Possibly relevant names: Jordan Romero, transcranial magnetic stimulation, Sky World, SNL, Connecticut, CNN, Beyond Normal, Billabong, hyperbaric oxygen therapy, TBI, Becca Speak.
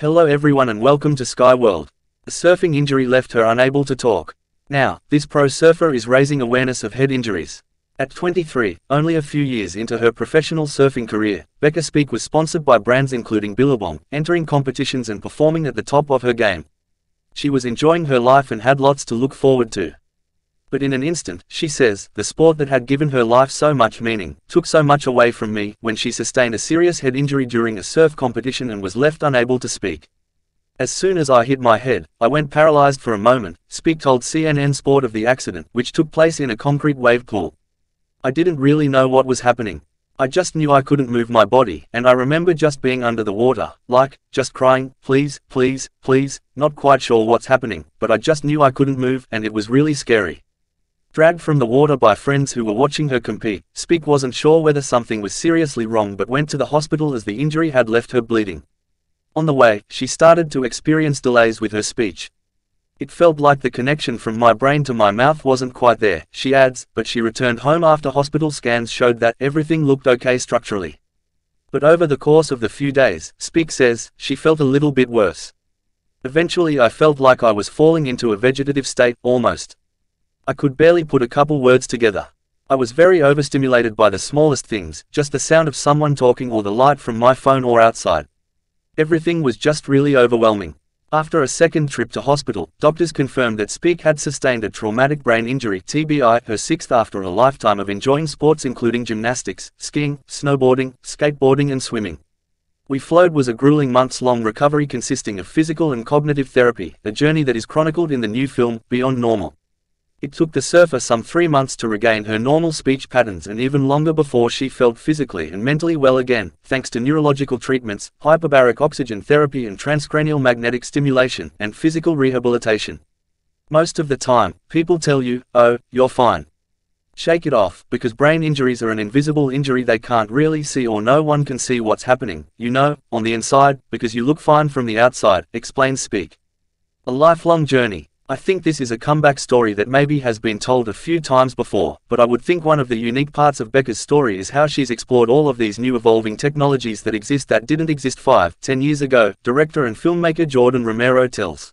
Hello everyone and welcome to Sky World. A surfing injury left her unable to talk. Now, this pro surfer is raising awareness of head injuries. At 23, only a few years into her professional surfing career, Becca Speak was sponsored by brands including Billabong, entering competitions and performing at the top of her game. She was enjoying her life and had lots to look forward to. But in an instant, she says, the sport that had given her life so much meaning, took so much away from me, when she sustained a serious head injury during a surf competition and was left unable to speak. As soon as I hit my head, I went paralyzed for a moment, Speak told CNN Sport of the accident, which took place in a concrete wave pool. I didn't really know what was happening. I just knew I couldn't move my body, and I remember just being under the water, just crying, please, please, please, not quite sure what's happening, but I just knew I couldn't move, and it was really scary. Dragged from the water by friends who were watching her compete, Speak wasn't sure whether something was seriously wrong but went to the hospital as the injury had left her bleeding. On the way, she started to experience delays with her speech. It felt like the connection from my brain to my mouth wasn't quite there, she adds, but she returned home after hospital scans showed that everything looked okay structurally. But over the course of the few days, Speak says, she felt a little bit worse. Eventually I felt like I was falling into a vegetative state, almost. I could barely put a couple words together. I was very overstimulated by the smallest things, just the sound of someone talking or the light from my phone or outside. Everything was just really overwhelming. After a second trip to hospital, doctors confirmed that Speak had sustained a traumatic brain injury (TBI), her sixth after a lifetime of enjoying sports including gymnastics, skiing, snowboarding, skateboarding and swimming. We Flowed was a grueling months-long recovery consisting of physical and cognitive therapy, a journey that is chronicled in the new film, Beyond Normal. It took the surfer some 3 months to regain her normal speech patterns and even longer before she felt physically and mentally well again, thanks to neurological treatments, hyperbaric oxygen therapy and transcranial magnetic stimulation, and physical rehabilitation. Most of the time, people tell you, oh, you're fine. Shake it off, because brain injuries are an invisible injury they can't really see or no one can see what's happening, you know, on the inside, because you look fine from the outside, explains Speak. A lifelong journey. I think this is a comeback story that maybe has been told a few times before, but I would think one of the unique parts of Becca's story is how she's explored all of these new evolving technologies that exist that didn't exist 5, 10 years ago, director and filmmaker Jordan Romero tells.